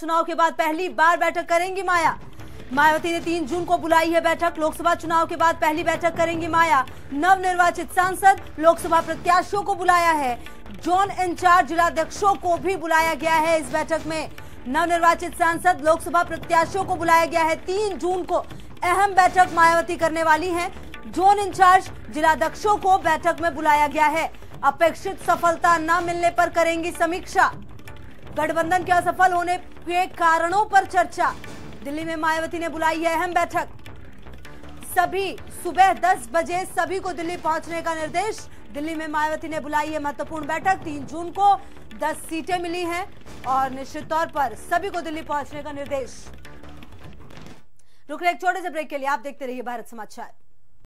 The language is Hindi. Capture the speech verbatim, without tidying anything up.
चुनाव के बाद पहली बार बैठक करेंगी माया। मायावती ने तीन जून को बुलाई है बैठक। लोकसभा चुनाव के बाद पहली बैठक करेंगी माया। नवनिर्वाचित सांसद लोकसभा प्रत्याशियों को बुलाया है। जोन इंचार्ज जिलाध्यक्षों को भी बुलाया गया है इस बैठक में। नवनिर्वाचित सांसद लोकसभा प्रत्याशियों को बुलाया गया है। तीन जून को अहम बैठक मायावती करने वाली है। जोन इंचार्ज जिलाध्यक्षों को बैठक में बुलाया गया है। अपेक्षित सफलता न मिलने पर करेंगी समीक्षा। गठबंधन के असफल होने के कारणों पर चर्चा। दिल्ली में मायावती ने बुलाई है अहम बैठक। सभी सुबह दस बजे सभी को दिल्ली पहुंचने का निर्देश। दिल्ली में मायावती ने बुलाई है महत्वपूर्ण बैठक। तीन जून को दस सीटें मिली हैं और निश्चित तौर पर सभी को दिल्ली पहुंचने का निर्देश। रुक रहे एक छोटे से ब्रेक के लिए, आप देखते रहिए भारत समाचार।